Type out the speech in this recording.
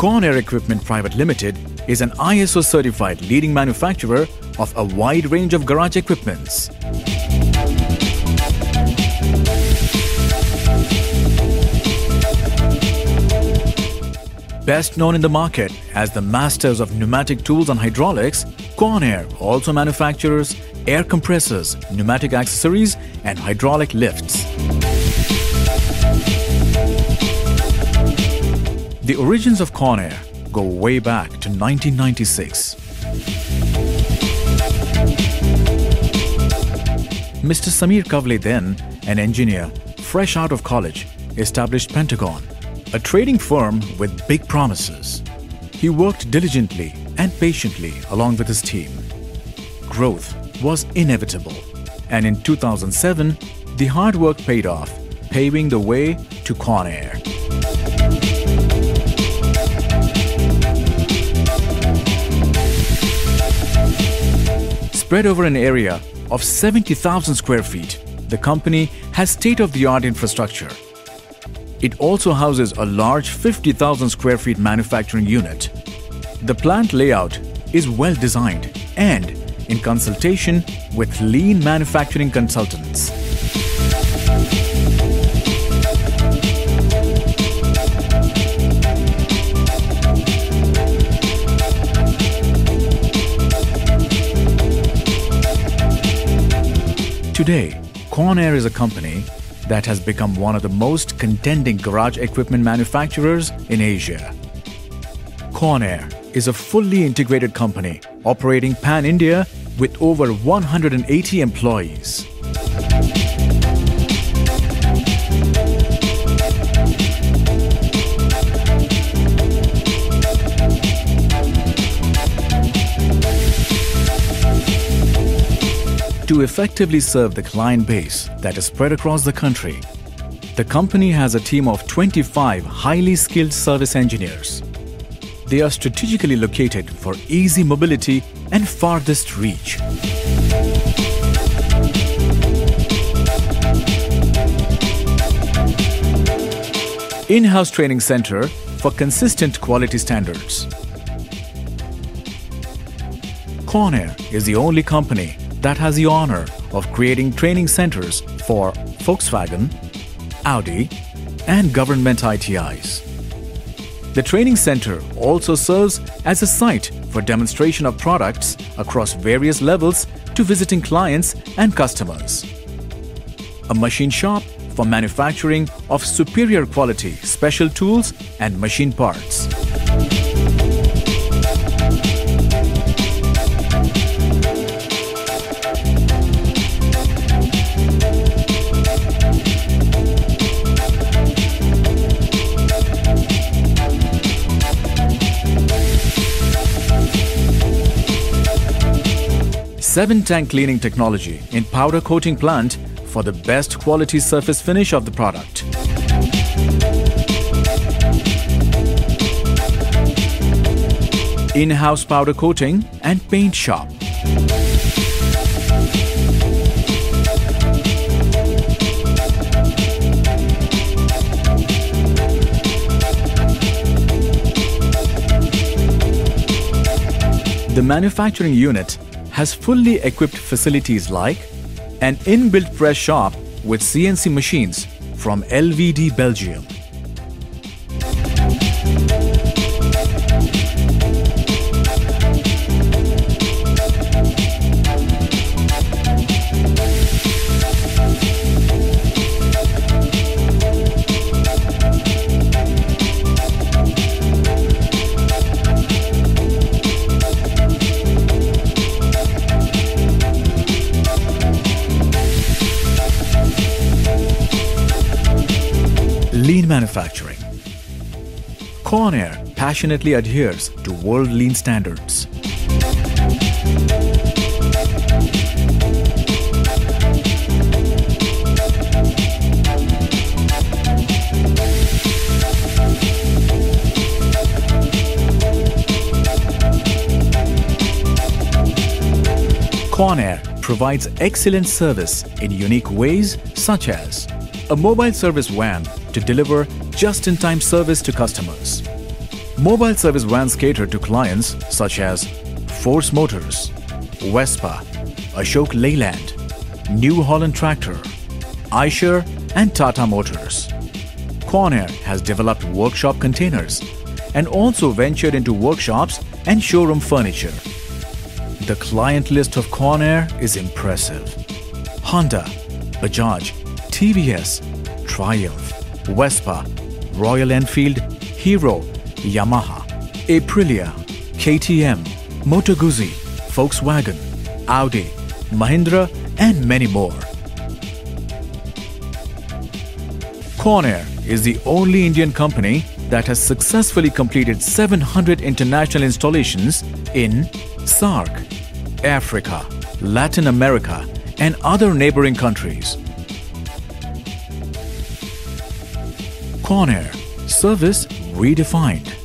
ConAir Equipment Private Limited is an ISO-certified leading manufacturer of a wide range of garage equipments. Best known in the market as the masters of pneumatic tools and hydraulics, ConAir also manufactures air compressors, pneumatic accessories and hydraulic lifts. The origins of ConAir go way back to 1996. Mr. Samir Kavli, then an engineer fresh out of college, established Pentagon, a trading firm with big promises. He worked diligently and patiently along with his team. Growth was inevitable, and in 2007, the hard work paid off, paving the way to ConAir. Spread over an area of 70,000 square feet, the company has state-of-the-art infrastructure. It also houses a large 50,000 square feet manufacturing unit. The plant layout is well designed and in consultation with lean manufacturing consultants. Today, ConAir is a company that has become one of the most contending garage equipment manufacturers in Asia. ConAir is a fully integrated company operating pan-India with over 180 employees. To effectively serve the client base that is spread across the country, the company has a team of 25 highly skilled service engineers. They are strategically located for easy mobility and farthest reach. In-house training center for consistent quality standards. ConAir is the only company that has the honor of creating training centers for Volkswagen, Audi, and government ITIs. The training center also serves as a site for demonstration of products across various levels to visiting clients and customers. A machine shop for manufacturing of superior quality special tools and machine parts. Seven-tank cleaning technology in powder coating plant for the best quality surface finish of the product. In-house powder coating and paint shop. The manufacturing unit has fully equipped facilities like an inbuilt press shop with CNC machines from LVD Belgium, lean manufacturing. ConAir passionately adheres to world lean standards. ConAir provides excellent service in unique ways such as a mobile service van to deliver just-in-time service to customers. Mobile service vans cater to clients such as Force Motors, Vespa, Ashok Leyland, New Holland Tractor, Eicher and Tata Motors. ConAir has developed workshop containers and also ventured into workshops and showroom furniture. The client list of ConAir is impressive. Honda, Bajaj, TBS, Triumph, Vespa, Royal Enfield, Hero, Yamaha, Aprilia, KTM, Moto Guzzi, Volkswagen, Audi, Mahindra and many more. ConAir is the only Indian company that has successfully completed 700 international installations in SAARC, Africa, Latin America and other neighboring countries. ConAir, service redefined.